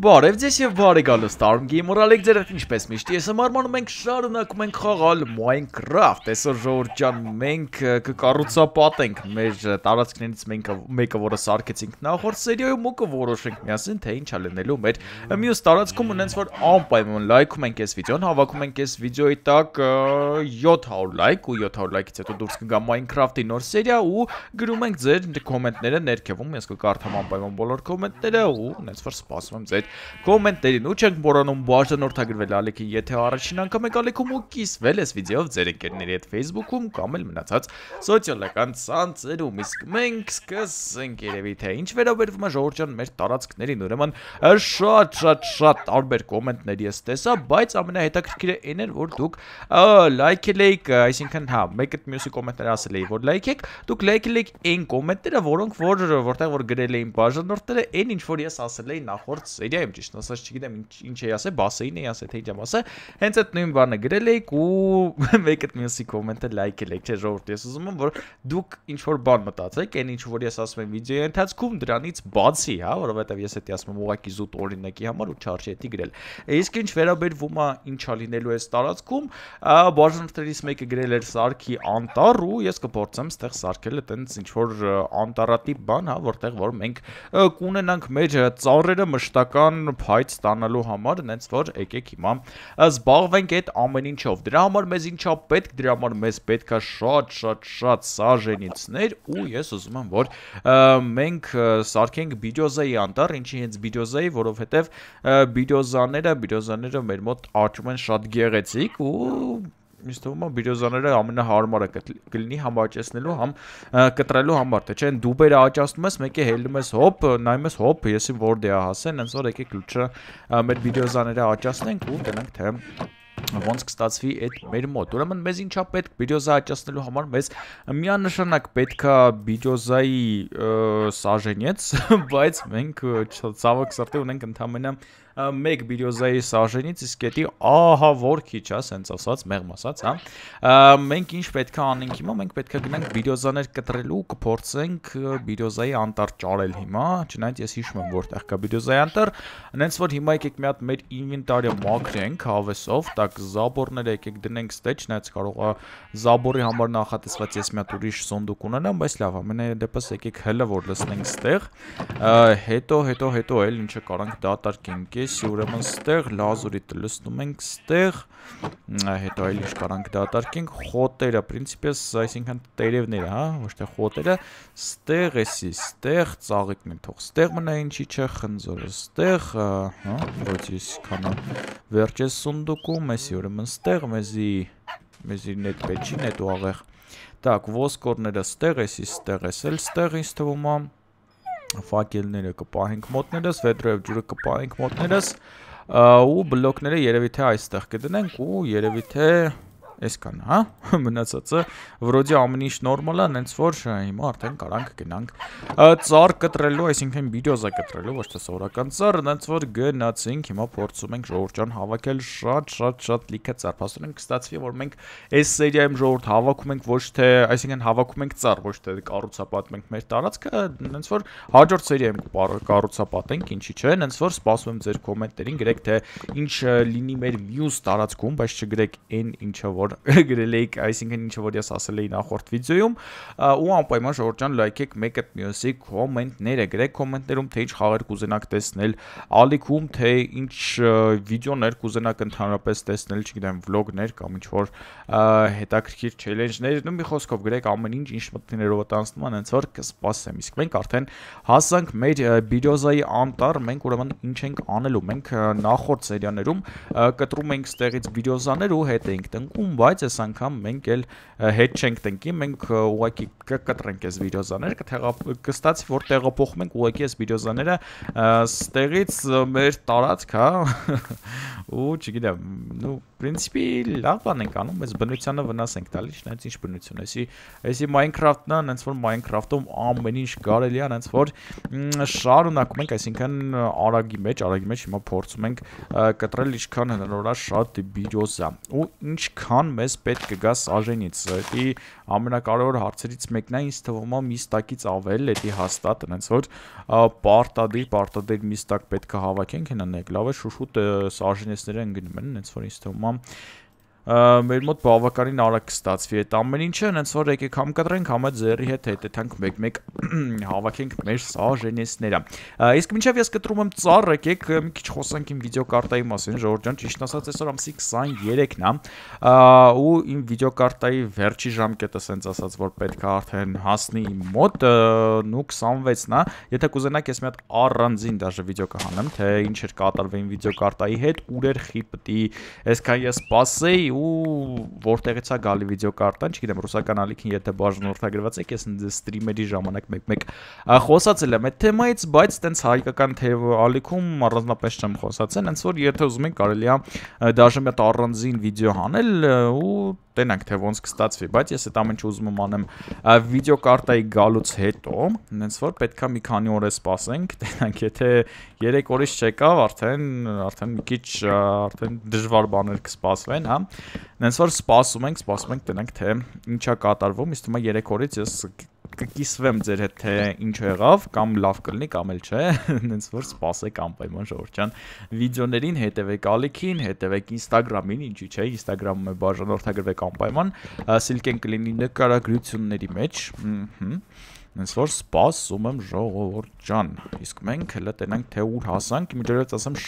Բարև ձեզ եւ բարեկալս ArmGamer Ալեք ձեր հետ ինչպես միշտ ես եմ Արման ու մենք շարունակում ենք խաղալ Minecraft Այսօր ժողովուրդ ջան մենք կկառուցապատենք մեր տարածքներից մեկը որը սարքեցինք նախորդ սերիայում ու կորոշենք միասին թե ինչ է լինելու մեր մյուս տարածքում ու նենց որ անպայման լայքում ենք այս վիդեոն հավաքում ենք այս վիդեոյի տակ 700 լայք ու 700 լայքից հետո դուրս կգա Minecraft-ի նոր սերիա ու գրում ենք ձեր կոմենտները ներքևում ես կկարդամ անպայման բոլոր կոմենտները ու նենց որ սպասում եմ ձեր Կոմենտերին ու չենք մոռանում բաժանորդագրվել ալիքի եթե առաջին անգամ եք ալիքում ու կիսվել այս վիդեով ձեր ընկերների հետ Facebook-ում կամ էլ մնացած սոցիալական ցանցերում իսկ մենք սկսենք երևի թե ինչ վերաբերվում է ժողովուրդ ջան մեր տարածքներին ուրեմն շատ տարբեր կոմենտներ ես տեսա բայց ամենահետաքրքիրը այն էր որ դուք լայքել եք այսինքն հա մեկը մյուսի կոմենտները ասել էի որ լայքեք դուք լայքել եք այն կոմենտները որոնք որտեղ որ գրել էին բաժանորդները այն ինչ որ ես ասել էի նախորդ Իրայեմ ճիշտ ասած չգիտեմ ինչ էի ասել, բասեին էի ասել, թե ինչ եմ ասել, հենց այդ նույն բանը գրել էիք ու մեկդ մյուսի կոմենտը լայքել եք, չէ՞ ժողովուրդ, ես ուզում եմ որ դուք ինչ որ բան մտածեք, այն ինչ որ ես ասում եմ վիդեոյի ընթացքում դրանից բացի, հա, որովհետև ես էդի ասում եմ ուղղակի զուտ օրինակի համար ու չարժի էդի գրել։ Իսկ ինչ վերաբերվում է ինչա լինելու այս տարածքում, բաժանորդներից մեկը գրել էր սարքի անտառ ու ես կփորձեմ այդտեղ սարքել այտենց ինչ որ անտառատիպ բան, հա, որտեղ որ մենք կունենանք մեր ծառերը մշտակ Փայտ ստանալու համար նենց որ եկեք հիմա զբաղվենք այդ ամեն ինչով դրա համար մեզ ինչա պետք դրա համար մեզ պետք է շատ սաժենիցներ ու ես ուզում եմ որ մենք սարքենք Բիդոզայի անտառ ինչի հենց Բիդոզայի որովհետև Բիդոզաները մեր մոտ աճում են շատ գեղեցիկ ու Ես թվում է բիրոզաները ամենահարմարը կլինի համ աճեցնելու համ կտրելու համար թե չէ դուբերը աճացնում ես մեկը հելնում ես հոփ նայում ես հոփ եսին որտե է հասեն այնպես որ եկեք լուծը մեր բիրոզաները աճացնենք ու գնանք թե Ոնց կստացվի այդ մեր մոտ ուրեմն մեզ ինչա պետք բիդոզա աճացնելու համար մեզ միանշանակ պետքա բիդոզայի սաժենյեց բայց մենք ցավոք սրտի ունենք ընդամենը մեկ բիդոզայի սաժենից իսկ էդի ահա որ քիչ է ասենց ասած մեղմ ասած հա մենք ինչ պետքա անենք հիմա մենք պետքա գնանք բիդոզաներ կտրելու կփորձենք բիդոզայի անտառ ճարել հիմա չնայած ես հիշում եմ որտեղ կա բիդոզայի անտառ այնց որ հիմա եկեք մի հատ մեր ինվենտարը մաքրենք հավեսով տակ Զաբորները եկեք դնենք ստե, չնայած կարող է Զաբորի համար նախատեսված ես մի հատ ուրիշ սոնդուկ ունենամ, բայց լավ, ամենայնպես եկեք հելը որ լցնենք ստեղ, հետո էլ ինչը կարանք դատարկենք, էսի ուրեմն ստեղ լազուրիտը լցնում ենք ստեղ, հետո էլ ինչ կարանք դատարկենք, խոտերը, պրինցիպես, այսինքն տերևները, հա, ոչ թե խոտերը, ստեղ էսի, ստեղ ծաղիկն է թող, ստեղ մնա ինչի չէ, խնձորը ստեղ, հա, ոչ իսկանը վերջես սոնդուկում Մեսի ուրեմն ստեղ, մեզի նետ պետչի, նետ ու աղեղ Դակ, ոսկորները ստեղ, եսի ստեղ, ես էլ ստեղ ինձ թվում ամ Վակելները կպահենք մոտներս, վետրոև ջուրը կպահենք մոտներս Ու բլոքները երևի թե այստեղ կդնենք ու երևի թե Այսքան, հա, մնացածը վրոդի ամեն ինչ նորմալ է, հենց որ հիմա արդեն կարանք գնանք ծառ կտրելու, այսինքն բիդոզա կտրելու, ոչ թե սովորական ծառ, հենց որ գնացինք, հիմա փորձում ենք ժողովուրդ ջան հավաքել շատ լիքը ծառ, փաստորեն կստացվի, որ մենք այս սերիայում ժողովուրդ հավաքում ենք ոչ թե, այսինքն հավաքում ենք ծառ, ոչ թե կառուցապատում ենք մեր տարածքը, հենց որ հաջորդ սերիայում կառուցապատենք, ինչի՞ չէ, հենց որ սպասում եմ ձեր կոմենտներին, գրեք թե ինչ լինի մեր մյուս տարածքում, բայց չգրեք այն ինչը որ գրել էիք, այսինքն ինչ որ ես ասել էի նախորդ վիդեոյում ու անպայման ժողովուրդ ջան լայքեք մեկը մյուսի կոմենտները գրեք կոմենտներում թե ինչ խաղեր կուզենաք տեսնել ալիքում թե ինչ վիդեոներ կուզենաք ընդհանրապես տեսնել չգիտեմ վլոգներ կամ ինչ որ հետաքրքիր չելենջներ ու մի խոսքով գրեք ամեն ինչ ինչ մտքներով տանցնում անց որ կսպասեմ իսկ մենք արդեն հասանք մեր բիդոզայի անտառ մենք ուրեմն ինչ ենք անելու մենք նախորդ սերիաներում կտրում ենք ստեղից բիդոզաներ ու հետ ենք տնկում Բայց այս անգամ մենք էլ հետ չենք տնկի, մենք ուղղակի կկտրենք այս վիդեոները, կստացվի որ տեղափոխենք ուղղակի այս վիդեոները ստեղից մեր տարածք, հա, ու չգիտեմ, նո, պրինցիպի լավ բան ենք անում, բայց բնությանը վնաս ենք տալիս, չնայած ինչ բնություն, էսի Minecraft-ն է, հենց որ Minecraft-ում ամեն ինչ կարելի է, հենց որ շարունակում ենք, այսինքն արագի մեջ հիմա փորձում ենք կտրել ինչքան հնարավոր է շատ վիդեոզա ու ինչքան մեզ պետք կգա սաժենից, դա ամենակարևոր հարցերից մեկն է, ինձ թվում է միստակից ավել է դի հաստատ այնց որ պարտադիր միստակ պետք է հավաքենք հնանեք լավ է շուշուտ արժանիքները ընկնում են այնց որ ինձ թվում է մեր մոտ բավականին արագ կստացվի այդ ամեն ինչը, այնց որ եկեք համ կտրենք, համ այդ ձեռի հետ հետեթանք մեկ-մեկ հավաքենք մեր սաժենեսները։ Իսկ մինչև ես կտրում եմ ծառ, եկեք մի քիչ խոսանք իմ վիդեոկարտայի մասին, Ժողովուրդ ջան, ճիշտն ասած այսօր ամսի 23-ն է, ու իմ վիդեոկարտայի վերջի ժամկետը ասենց ասած որ պետք է արդեն հասնի իմ մոտ, ու 26-ն է, եթե կուզենաք ես մի հատ առանձին դաժե վիդեո կհանեմ, թե ինչ էր կատարվել իմ վիդեոկարտայի հետ, ուր էր խիպտի, այսքան ես սպասեի ու որտեղից է գալի վիդեոկարտան, չգիտեմ, ռուսական ալիքին եթե բաժանորդագրված եք, ես սթրիմերի ժամանակ մեկ-մեկ խոսացել եմ այդ թեմայից, բայց տենց հայկական ալիքում առանձնապես չեմ խոսացել, հենց որ եթե ուզում եք կարելի է դաժե մի հատ առանձին վիդեո հանել ու տենանք թե ոնց կստացվի, բայց ես այդ ամեն ինչ ուզում եմ անեմ վիդեոկարտայի գալուց հետո, հենց որ պետք է մի քանի օր սպասենք, տենանք եթե 3 օրից չեկավ, արդեն մի քիչ արդեն դժվար բաներ կսպասվեն, հա։ Հենց որ սպասում ենք, տենանք թե ինչ է կատարվում, իսկ թվում է 3 օրից ես կկիսվեմ ձեր հետ թե ինչ եղավ, կամ լավ կլինի, կամ էլ չէ, հենց որ սպասեք անպայման Ժողովուրդ ջան, վիդեոներին հետևեք ալիքին, հետևեք Instagram-ին, ինչի՞ չէ, Instagram-ը բաժանորդագրվեք անպայման, սիլքեն կլինի նկարագրությունների մեջ, հենց որ սպասում եմ Ժողովուրդ ջան, իսկ մենք հենց տենանք թե ուր հասանք, միջոցով ասեմ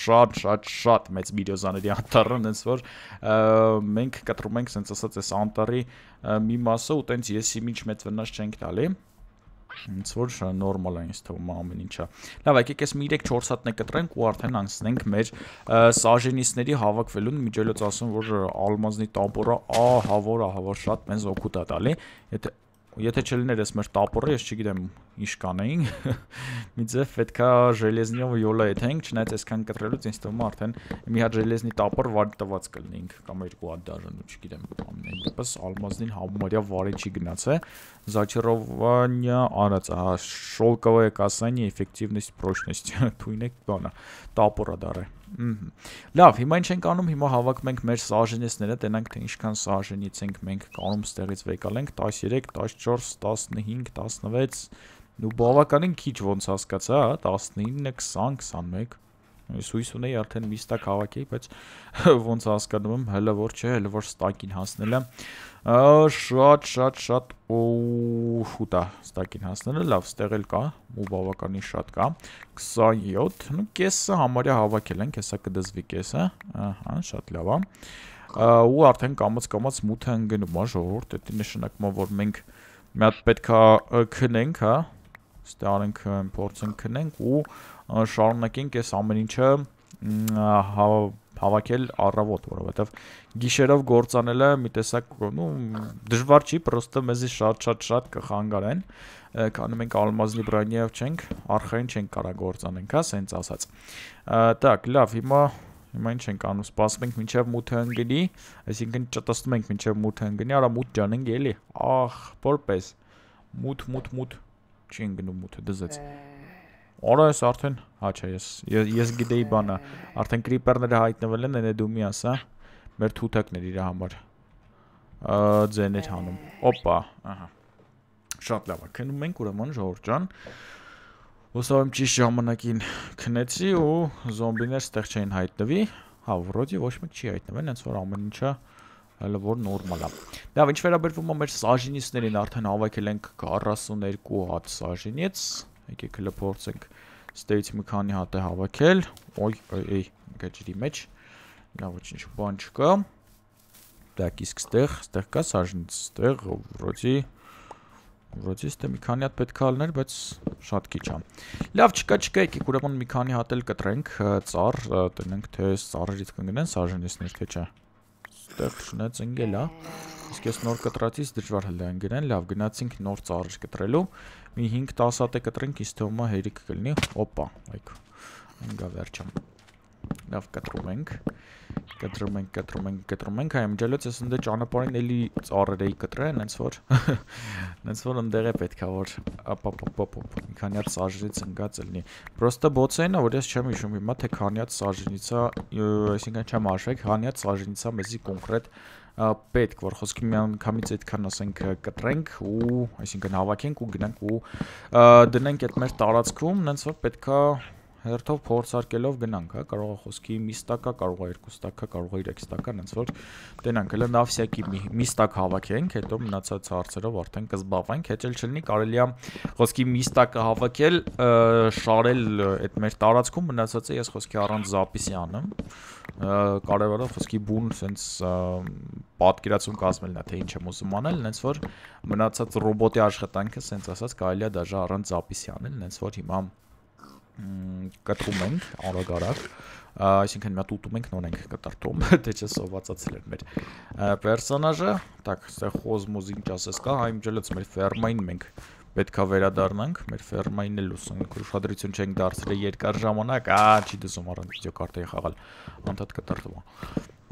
շատ մեծ վիդեոզաների անտառն, հենց որ մենք կտրում ենք հենց ասած այս անտառի մի մասը ու տենց եսի մինչ մեծ վնաս չենք տալի, հենց որ նորմալ է ինձ թվում ամեն ինչը։ Լավ, եկեք էս մի 3-4 հատ կտրենք ու արդեն անցնենք մեր սաժենիսների հավաքվելուն, միջոցով ասում որ ալմազնի տամպորը ահավոր շատ մեզ օգուտ է տալի, եթե չլիներ ես մեր տապորը, ես չգիտեմ ինչ կանեինք, մի ձև պետք է ժելեզնիով յոլա եթենք, չնայած այսքան կտրելուց ինձ թվում է արդեն մի հատ ժելեզնի տապոր վարի տված կլինենք, կամ երկու հատ դաժան, չգիտեմ, ամենևս ալմազնին համարյա վարի չի գնացել, Զաչարովանյա արած, ահա շոլկովայա կասանյա էֆեկտիվնիստ պրոշնիստ, թույն եք բանը, տապորա դարը։ Լավ, հիմա ինչ ենք անում, հիմա հավակում ենք մեր սաժենեսները, տենանք թե ինչքան սաժենից ենք մենք կանում ստեղից վեկալենք, 13, 14, 15, 16, ու բավականին քիչ ոնց հասկացա, 19, 20, 21, ես հույս ունեի արդեն մի ստակ հավաքեի, բայց ոնց հասկանում եմ, հələ որ չէ, հələ որ ստակին հասնելը, շատ ուշուտ է ստակին հասնելը, լավ, ստեղ էլ կա, ու բավականին շատ կա, 27, նու կեսը համարյա հավաքել ենք, հեսա կդզվի կեսը, ահա, շատ լավ է, ու արդեն կամաց մութը ընգնում է Ժողովուրդ, էդի նշանակմա, որ մենք մի հատ պետք է քնենք, հա, ստեղ փորձենք քնենք ու շարունակենք այս ամեն ինչը հավաքել առավոտ, որովհետև գիշերով գործանելը մի տեսակ դժվար չի, պրոստը մեզի շատ կխանգարեն, քանի մենք ալմազնի բրանիայով չենք, արխային չենք կարա գործանենք, սենց ասած։ Տակ, լավ, հիմա ինչ ենք անում, սպասում ենք մինչև մութը ընկնի, այսինքն չտեսնում ենք մինչև մութը ընկնի, արա մութ ջան ենք էլի, ախ, որպես, մութ, չի ընկնում մութը, դզեց։ Արա ես արդեն, հա չէ, ես գիտեի բանը, արդեն կրիպերները հայտնվել են, էն է դու մի ասա, մեր թութակներ իրա համար, ձեներ հանում, ոպա, շատ լավա, քնում ենք ուրեմն Ժողովուրդ ջան, հուսով եմ ճիշտ ժամանակին քնեցի ու զոմբիներ ստեղ չէին հայտնվի, հա վրոդի ոչ մեկ չի հայտնվել, հենց որ ամեն ինչը հələ որ նորմալ է։ Լավ, ինչ վերաբերվում է մեր սաժինիստներին, արդեն հավաքել ենք 42 հատ սաժինից, եկեք հələ փորձենք ստեղից մի քանի հատ է հավաքել, օյ, գեջրի մեջ, լավ ոչինչ բան չկա, դակ իսկ ստեղ կա սաժնից, ստեղ վրոդի ստեղ մի քանի հատ պետք է ալներ, բայց շատ քիչ է։ Լավ, չկա, եկեք ուրեմն մի քանի հատ էլ կտրենք ծառ, տնենք թե ծառերից կընկնեն սաժենիստներ թե չէ։ Ստեղ շնաց ընկել է, իսկ ես նոր կտրածից դժվար հələ ընկնեն, լավ, գնացինք նոր ծառեր կտրելու, մի 5-10 հատ է կտրենք, իսկ թե ումա հերիք կլինի, ոպա, այք, ընկա վերջը, լավ, կտրում ենք, այ ջալոց ես ընդե ճանապարհին էլի ծառեր էի կտրել, հենց որ ընդեղ է պետքա որ ապապապապապ, մի քանի հատ սաժրից ընկած լինի, պրոստը բոցերն է, որ ես չեմ հիշում հիմա թե քանի հատ սաժրից է, այսինքն չեմ հաշվի, քանի հատ սաժրից է մեզի կոնկրետ պետք, որ խոսքի միանգամից այդքան ասենք կտրենք ու այսինքն հավաքենք ու գնանք ու դնենք այդ մեր տարածքում, նենց որ պետքա հերթով փորձարկելով գնանք, հա, կարող է խոսքի մի ստակա, կարող է երկու ստակա, կարող է 3 ստակա, նենց որ տենանք, հենց նավսյակի մի ստակ հավաքենք, հետո մնացած հարցերով արդեն կզբաղվենք, հետո չլինի կարելի է խոսքի մի ստակը հավաքել, շարել այդ մեր տարածքում, մնացածը ես խոսքի առանց զապիսի անեմ, կարևորը խոսքի բուն սենց պատկերացում կազմելն է, թե ինչ եմ ուզում անել, նենց որ մնացած ռոբոտի աշխատանքը սենց ասած կարելի է դաժե առանց զապիսի անել, նենց որ հիմա կտրում ենք արագ-արագ, այսինքն մենք ուտում ենք, նոր ենք կտրտում, թե չէ սովածացել էր մեր պերսոնաժը, տակ ստեղ խոզմոզ ինչ ասես կա, հայ միջելից մեր ֆերմային մենք պետք է վերադառնանք, մեր ֆերմային էլ ուսանք, ուշադրություն չենք դարձրել երկար ժամանակ, չի դասում առանց վիդեոկարտերի խաղալ, անդադ կտրտում է։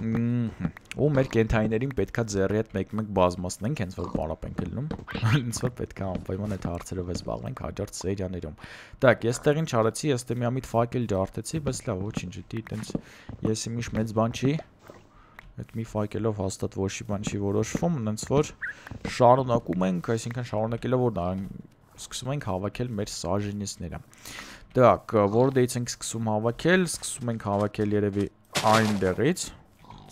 Ու մեր կենթայիներին պետք է ձեռի հետ մեկ-մեկ բազմացնենք, հենց որ պարապ ենք ելնում, հենց որ պետք է անպայման այդ հարցերով զբաղվենք հաջորդ սերիաներում։ Դակ, ես տեղին չարեցի, ես դե միամիտ ֆայլ ջարդեցի, բայց լավ, ոչինչ, դի այտենց ես իմիշ մեծ բան չի։ Այդ մի ֆայլով հաստատ ոչ մի բան չի որոշվում, հենց որ շարունակում ենք, այսինքն շարունակելով որ սկսում ենք հավաքել մեր սաժինիստները։ Դակ, որտեղից ենք սկսում հավաքել, երևի այնտեղից,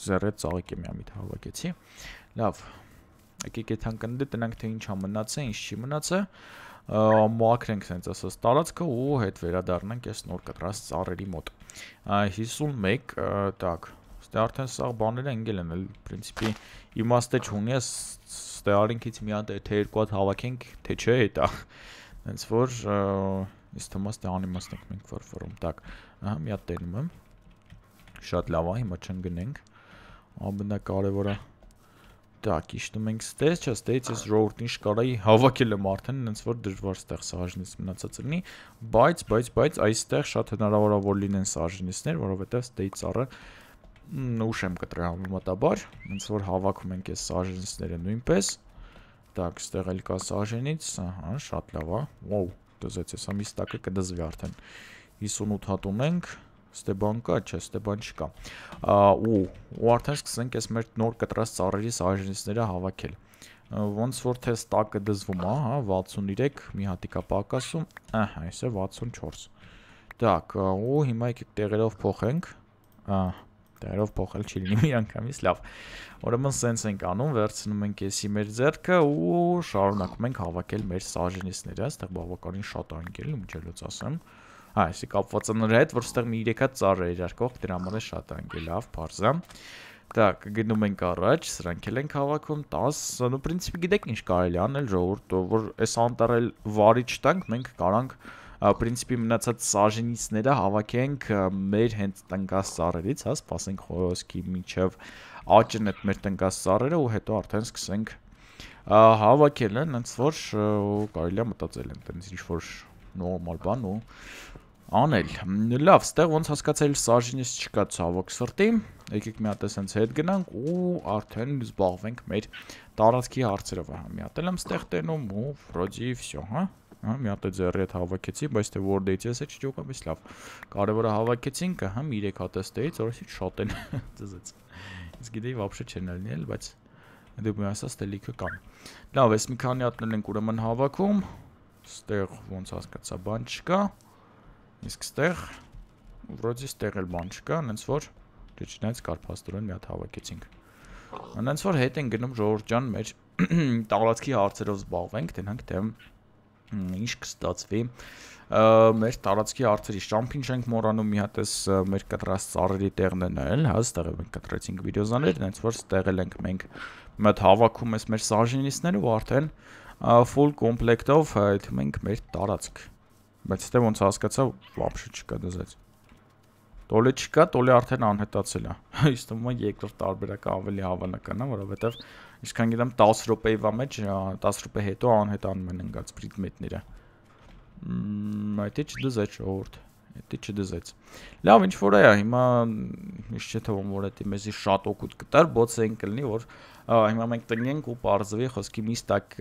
զերը ծաղիկ եմ միամիտ հավաքեցի։ Լավ, եկեք այդ հանգնդը տնանք թե ինչ մնաց է, ինչ չի մնաց է, մաքրենք հենց ասած տարածքը ու հետ վերադառնանք այս նոր կտրած ծառերի մոտ։ 51, տակ ստե արդեն սաղ բաները ընգել են, էլ պրինցիպի իմաստ է չունի ես ստե արինքից մի հատ թե երկու հատ հավաքենք, թե չէ հետա, հենց որ ես թմաս տե անիմաստ ենք մենք վրվրում, տակ, մի հատ տենում եմ, շատ լավա, հիմա չն գնենք, ամենակարևորը, տակ, իշտում ենք ստեզ, չէ, ստեից ես ժողովրդին շկարայի հավաքել եմ արդեն, հենց որ դժվար ստեղ սաժնից մնացած լինի, բայց այստեղ շատ հնարավորավոր լինեն սաժնիցներ, որովհետև ստեից առը ուշ եմ կտրել համեմատաբար, հենց որ հավաքում ենք ես սաժենիցները նույնպես, տակ, ստեղ էլ կա սաժենից, ահա, շատ լավա, ոու, դզեց ես ամիս տակը կդզվի արդեն, 58 հատ ունենք, ստե բան կա, չէ, ստե բան չկա, ու արդեն սկսենք ես մեր նոր կտրած ծառերի սաժենիցները հավաքել, ոնց որ թե ստակը դզվում է, հա, 63, մի հատիկա պակասում, ահա, այս է 64, տակ, ու հիմա եկեք տեղերով փոխենք, դայերով փոխել չի լինի մի անգամից, լավ, ուրեմն սենց ենք անում, վերցնում ենք եսի մեր ձեռքը ու շարունակում ենք հավաքել մեր սաժենիստները, այստեղ բավականին շատ անգել, միջելոց ասեմ, այսի կապված նրա հետ, որ այստեղ մի 3 հատ ծառ է իրարկող, դրա համար է շատ անգել, լավ, պարզ է։ Դակ, գնում ենք առաջ, սրանք էլ ենք հավաքում, 10, ու պրինցիպի գիտեք ինչ կարելի անել, ժողովուրդ, որ այս անտառը վարի չտանք, մենք կարանք պրինցիպի մնացած սաժենիցները հավաքենք մեր հենց տնկաս ծառերից, հա, սպասենք խոսքի մինչև աճեն այդ մեր տնկաս ծառերը ու հետո արդեն սկսենք հավաքել են, հենց որ կարելի է մտածել են, հենց ինչ որ նորմալ բան ու անել, լավ, ստեղ ոնց հասկացել սաժենից չկա ցավոք սրտի, եկեք մի հատ էս հետ գնանք ու արդեն զբաղվենք մեր տարածքի հարցերով, մի հատ եմ ստեղ տենում ու վրոդի վսյո, հա, մի հատ է ձեռի հետ հավաքեցի, բայց թե որ դեից ես է չջոկամ, ես լավ, կարևորը հավաքեցինք, համ 3 հատ էս դեից, որովհետև շատ են, ծզեց, ես գիտեի վաբշե չեն լինել, բայց դու մի ասած տելիքը կան, լավ, ես մի քանի հատ ենք ուրեմն հավաքում, ստեղ ոնց հասկացա բան չկա, իսկ ստեղ, որոց ստեղ էլ բան չկա, նենց որ չնայց կարպաստորեն մի հատ հավաքեցինք, նենց որ հետ են գնում ժողորջան մեր տարածքի հարցերով զբաղվենք, տենանք թե ինչ կստացվի մեր տարածքի հարցերի, շամփին չենք մոռանում, մի հատ էս մեր կտրած ծառերի տեղն է նայել, հա, ստեղ մենք կտրեցինք վիդեոզաներ, նենց որ ստեղ էլ ենք մենք մի հատ հավաքում ես մեր սաժենիստները ու արդեն full կոմպլեկտով հետում ենք մեր տարածք, բայց ստե ոնց հասկացա, վաբշը չկա դզեց, տոլի չկա, տոլի արդեն անհետացել է, իստում է երկրորդ տարբերակը ավելի հավանականա, որովհետև իսկան գիտեմ 10 րոպեի վամեջ 10 րոպե հետո անհետանում են ընկած պրիդմետները, այդ է չդզեց շողորդ, այդ է չդզեց, լավ ինչ որ է, հիմա ինչ չէ թվում, որ այդ մեզի շատ օգուտ կտար, բոց էին կլնի, որ հիմա մենք տնենք ու պարզվի խոսքի մի ստակ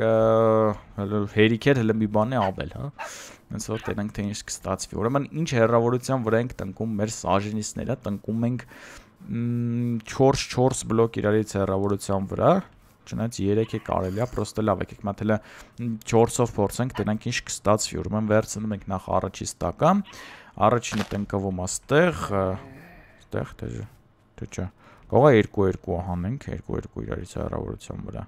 հերիքեր հլը մի բան է ավել, հենց որ տենանք թե ինչ կստացվի, ուրեմն ինչ հեռավորության վրա ենք տնկում մեր սաժենիստները, տնկում ենք 4-4 բլոկ իրարից հեռավորության վրա, չնայած 3 է կարելի է, պրոստը լավ եք, մա թելը 4-ով փորձենք, դրանք ինչ կստացվի, ուրեմն վերցնում ենք նախ առաջի տակը, առաջինը տնկվում աստեղ, ստեղ թե չէ, կարող է 2-2 հանենք, 2-2 իրարից հեռավորության վրա,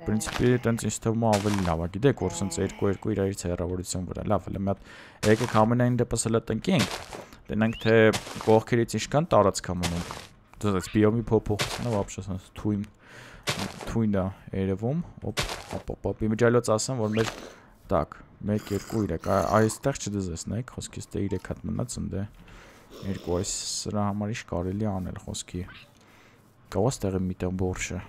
principi տենց ինձ թվում է ավելի լավ է, գիտեք, որ սենց 2-2 իրարից հեռավորության վրա, լավ, հələ մի հատ եկեք ամենայն դեպս հələ տնկենք, տենանք թե կողքերից ինչքան տարածք ունենք, դուք այս բիոմի փոփոխությունը բավական սենց թույն է երևում, օփ, ապապապ, իմիջալոց ասեմ, որ մեր տակ 1-2 իրեք, այստեղ չդեզ նայեք, խոսքից թե 3 հատ մնաց, ընդ է 2 այս սրա համար ինչ կարելի է անել խոսքի, կարող է ստեղը միտեղ բորշը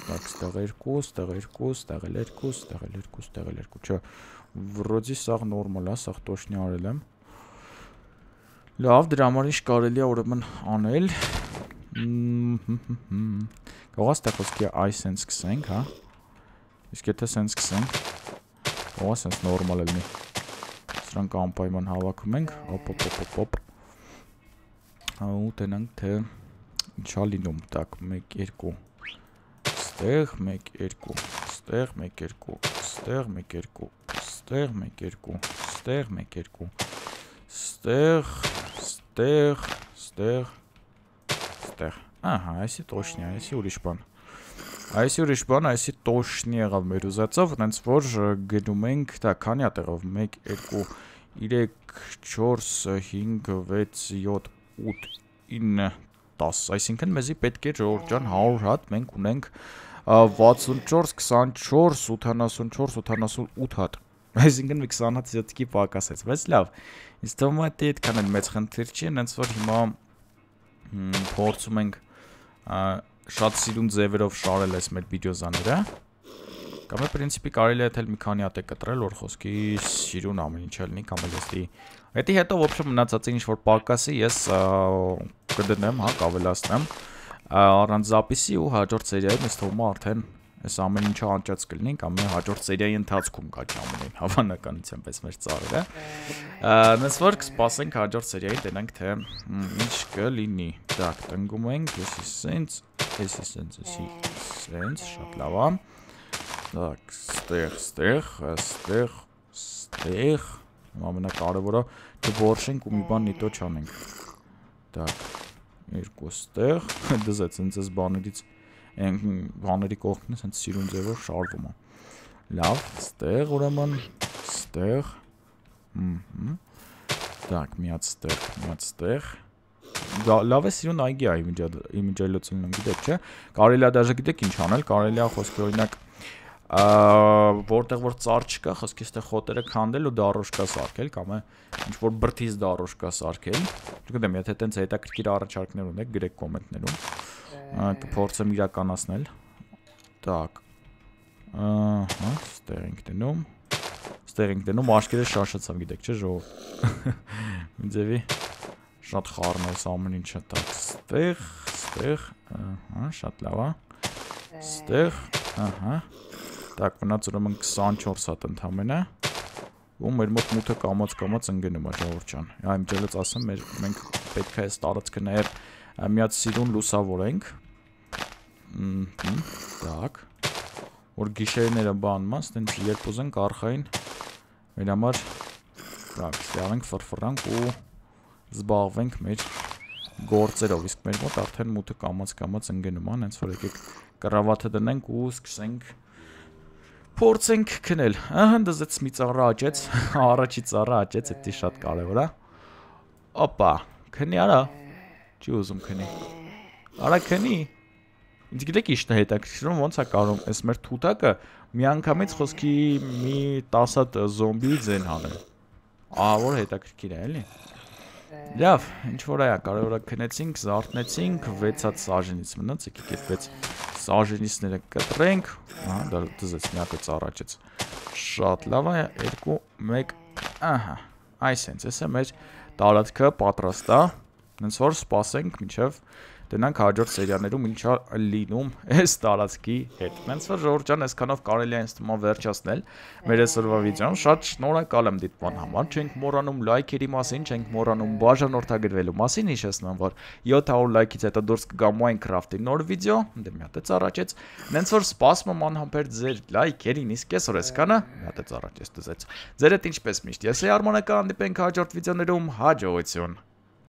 Ստեղերկու, ստեղերկու, ստեղերկու, ստեղերկու, ստեղերկու, չէ, վրոզի սաղ նորմալ է, սաղ տոշնի արել եմ, լավ, դրա համար ինչ կարելի է որևն անել, կողա ստեղ ոսկի այ սենց կսենք, իսկ եթե սենց կսենք, կողա սենց նորմալ էլ մի, սրանք անպայման հավաքում ենք, ոպ, ու տենանք թե ինչա լինում, տակ, 1-2 Ստեղ 1-2 Ստեղ 1-2 Ստեղ 1-2 Ստեղ 1-2 Ստեղ 1-2 Ստեղ Ստեղ Ստեղ Ստեղ Ահա այսի տոշնի այսի ուրիշպան Այսի ուրիշպան այսի տոշնի եղավ մեր ուզացավ Հենց որ գնում ենք Դա քանի ատեղավ 1-2 3-4-5-6-7-8-9-10 Այսինքն մեզի պետք է ժողորջան 100 հատ մենք ունենք 64, 24, 84, 88 հատ, այսինքն մի 20 հատ զյատքի պակասեց, բայց լավ, ինձ թվում է դե այդքան էլ մեծ խնդիր չի, հենց որ հիմա փորձում ենք շատ սիրուն ձևերով շարել այս մեր վիդեոները, կամ էլ պրինցիպի կարելի է էլ մի քանի հատ է կտրել, որ խոսքի սիրուն ամեն ինչ լինի, կամ էլ էստի, հետի հետո ոբշե մնացածին ինչ որ պակասի ես կդնեմ, հա կավելացնեմ առանց զապիսի ու հաջորդ սերիայի մեզ թվում է արդեն այս ամեն ինչը անջած կլինենք, ամեն հաջորդ սերիայի ընթացքում կաչի ամենին հավանականությամբ պես մեր ծարերը, նենց որ կսպասենք հաջորդ սերիայի տենանք թե ինչ կլինի, դակ տնգում ենք, եսի սենց, եսի սենց, եսի սենց, շատ լավա, դակ ստեղ, ստեղ, ստեղ, ստեղ, ամենակարևորը չբորշենք ու մի բան նիտո չանենք, դակ երկու ստեղ, դզ է ծենց ես բաների կողքն է ծենց սիրուն ձևով շարվում է, լավ, ստեղ ուրեմն, ստեղ, դակ, միած ստեղ, լավ է սիրուն այգի է իմիջայլոցին եմ գիտեք չէ, կարելի է դաժը գիտեք ինչ անել, կարելի է խոսքի օրինակ, որտեղ որ ծար չկա, խոսքի ստեղ խոտերը կանդել ու դարոշկա սարքել, կամ է ինչ-որ բրդից դարոշկա սարքել, չգտեմ, եթե տենց հետաքրքիր առաջարկներ ունեք, գրեք կոմենտներում, կփորձեմ իրականացնել, տակ, ստեղ ենք դնում, աշկերը շաշացավ, գիտեք չէ, ժողով, մի ձևի, շատ խառն է ամեն ինչը, տակ, ստեղ, ստեղ, շատ լավ է, ստեղ, տակ, մնաց ուրեմն 24 հատ ընդամենը ու մեր մոտ մութը կամաց-կամաց ընգնում է ժողորջան, այմջելոց ասեմ, մենք պետք է այս տարածքը նաև միած սիրուն լուսավորենք, տակ, որ գիշերները բանման, ստենց երբ ուզենք արխային մեր համար ստեղենք վրվրանք ու զբաղվենք մեր գործերով, իսկ մեր մոտ արդեն մութը կամաց-կամաց ընգնում ան, հենց որ եկեք կրավաթը դնենք ու սկսենք Փորձենք կնել, հնդզեց մի ծառը աճեց, առաջի ծառը աճեց, էդտի շատ կարևոր է, ապա, կնի արա, չի ուզում կնի, արա կնի, ինձ գիտեք իշտ է հետաքրքրում, ոնց է կարում, ես մեր թութակը մի անգամից խոսքի մի 10 զոմբի ձեն հանել, ահավոր հետաքրքիր է, էլի, լավ, ինչ-որ այա, կարևորա կնեցինք, զարտնեցինք, 6-ած սաժենից մնացեք, Սաժենիսները կտրենք, դա դզեց միակը ծառաճեց, շատ լավ է, 2-1, ահա, այսենց, ես է մեր տարածքը պատրաստա, նենց որ սպասենք մինչև Տնանք հաջորդ սերիաներում ինչ լինում այս տարածքի հետ։ Մենց որ Ժորջան, այսքանով կարելի է այս թեման վերջացնել մեր այսօրվա վիդեոն։ Շատ շնորհակալ եմ դիտման համար։ Չենք մոռանում լայքերի մասին, չենք մոռանում բաժանորդագրվելու մասին։ Հիշեցնեմ, որ 700 լայքից հետո դուրս կգա Minecraft-ի նոր վիդեո, դե մի հատ է ծառաճեց։ Մենց որ սպասում եմ անհամբեր ձեր լայքերին, իսկ այսօր այսքանը մի հատ է ծառաճեց։ Ձեր հետ ինչպես միշտ, ես էի Արմանը, կհանդիպենք հաջորդ վիդեոներում։ Հաջողություն։